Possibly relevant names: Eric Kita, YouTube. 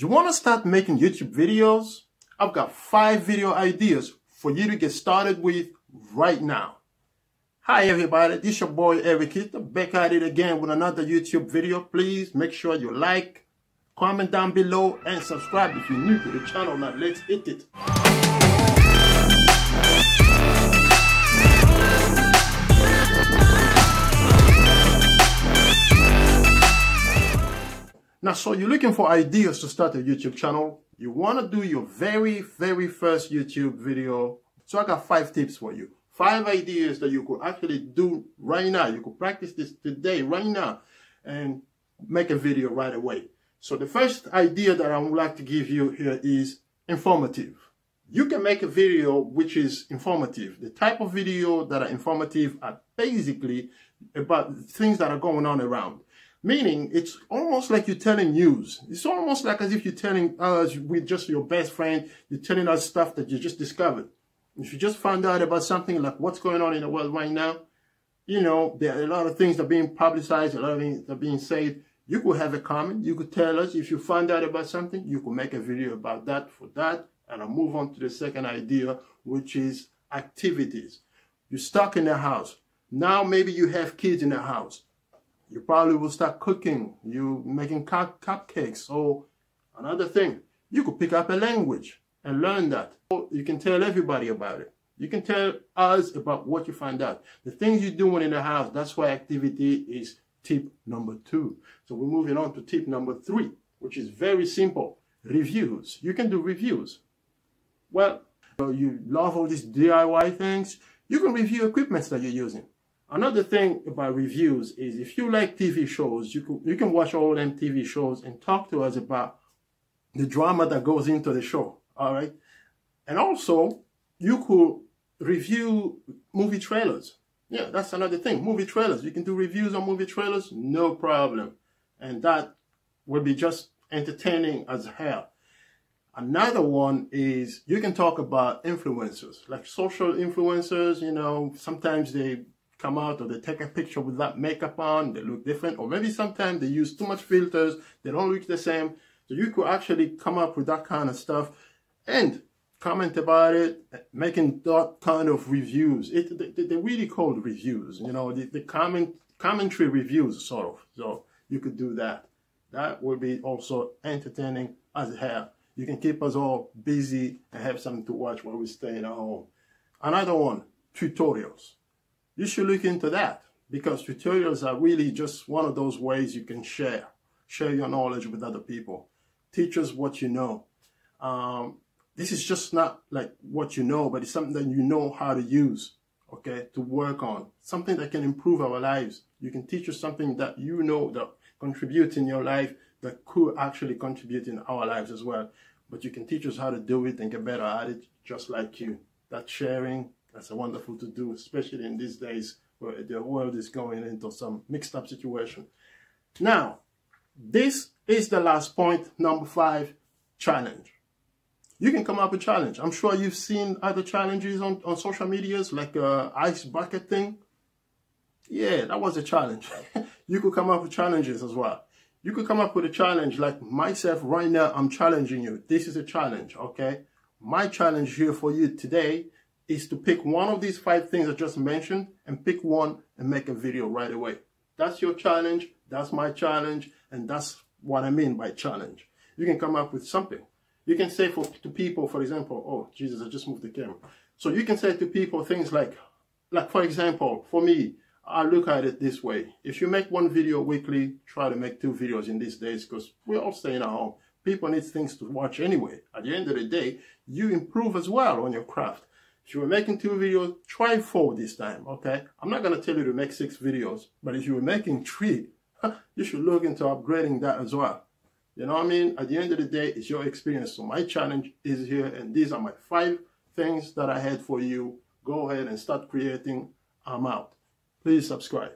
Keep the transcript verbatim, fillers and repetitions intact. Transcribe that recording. You want to start making YouTube videos? I've got five video ideas for you to get started with right now. Hi everybody, this is your boy Eric Kita, back at it again with another YouTube video. Please make sure you like, comment down below, and subscribe if you're new to the channel. Now let's hit it. Now, so you're looking for ideas to start a YouTube channel. You want to do your very, very first YouTube video. So I got five tips for you. Five ideas that you could actually do right now. You could practice this today, right now, and make a video right away. So the first idea that I would like to give you here is informative. You can make a video which is informative. The type of video that are informative are basically about things that are going on around. Meaning, it's almost like you're telling news. It's almost like as if you're telling us with just your best friend, you're telling us stuff that you just discovered. If you just found out about something like what's going on in the world right now, you know, there are a lot of things that are being publicized, a lot of things that are being said. You could have a comment. You could tell us if you found out about something, you could make a video about that for that. And I'll move on to the second idea, which is activities. You're stuck in the house. Now maybe you have kids in the house. You probably will start cooking, you making cup cupcakes, or another thing. You could pick up a language and learn that. Or you can tell everybody about it. You can tell us about what you find out. The things you're doing in the house, that's why activity is tip number two. So we're moving on to tip number three, which is very simple. Reviews. You can do reviews. Well, you love all these D I Y things. You can review equipment that you're using. Another thing about reviews is if you like T V shows, you can, you can watch all them T V shows and talk to us about the drama that goes into the show, all right? And also, you could review movie trailers. Yeah, that's another thing, movie trailers. You can do reviews on movie trailers, no problem. And that will be just entertaining as hell. Another one is you can talk about influencers, like social influencers, you know, sometimes they come out, or they take a picture with that makeup on, they look different, or maybe sometimes they use too much filters, they don't look the same. So you could actually come up with that kind of stuff and comment about it, making that kind of reviews. It, they, they're really called reviews, you know, the, the comment, commentary reviews sort of. So you could do that. That would be also entertaining as hell. You can keep us all busy and have something to watch while we stay at home. Another one, tutorials. You should look into that because tutorials are really just one of those ways you can share. Share your knowledge with other people. Teach us what you know. Um, this is just not like what you know, but it's something that you know how to use, okay, to work on. Something that can improve our lives. You can teach us something that you know that contributes in your life that could actually contribute in our lives as well. But you can teach us how to do it and get better at it just like you. That's sharing. That's wonderful to do, especially in these days where the world is going into some mixed up situation. Now, this is the last point, number five, challenge. You can come up with challenge. I'm sure you've seen other challenges on, on social medias, like uh, ice bucket thing. Yeah, that was a challenge. You could come up with challenges as well. You could come up with a challenge like myself right now, I'm challenging you. This is a challenge, okay? My challenge here for you today is to pick one of these five things I just mentioned and pick one and make a video right away. That's your challenge, that's my challenge, and that's what I mean by challenge. You can come up with something. You can say for, to people, for example, oh, Jesus, I just moved the camera. So you can say to people things like, like for example, for me, I look at it this way. If you make one video weekly, try to make two videos in these days because we're all staying at home. People need things to watch anyway. At the end of the day, you improve as well on your craft. If you were making two videos, try four this time, okay? I'm not going to tell you to make six videos, but if you were making three, you should look into upgrading that as well. You know what I mean? At the end of the day, it's your experience. So my challenge is here, and these are my five things that I had for you. Go ahead and start creating. I'm out. Please subscribe.